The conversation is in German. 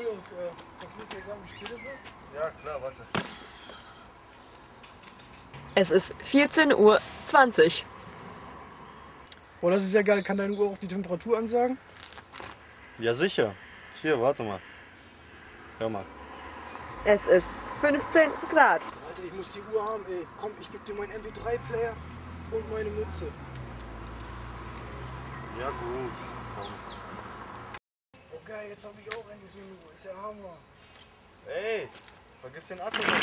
Entschuldigung, kannst du mir sagen, wie spät es ist? Ja, klar, warte. Es ist 14.20 Uhr. Oh, das ist ja geil. Kann deine Uhr auch die Temperatur ansagen? Ja, sicher. Hier, warte mal. Hör mal. Es ist 15 Grad. Alter, ich muss die Uhr haben, ey. Komm, ich geb dir meinen MP3-Player und meine Mütze. Ja, gut. Komm. Okay, jetzt hab ich auch endlich eine Uhr. Ist ja Hammer. Ey, vergiss den Akku nicht.